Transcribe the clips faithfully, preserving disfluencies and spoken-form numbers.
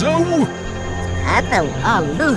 Zau! Atau alu.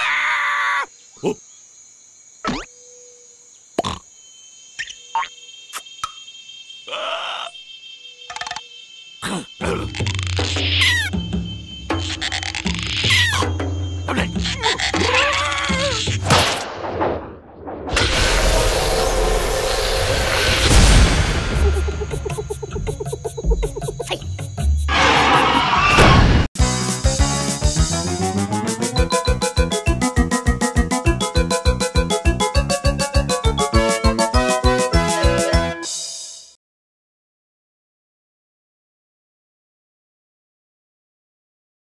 Ah!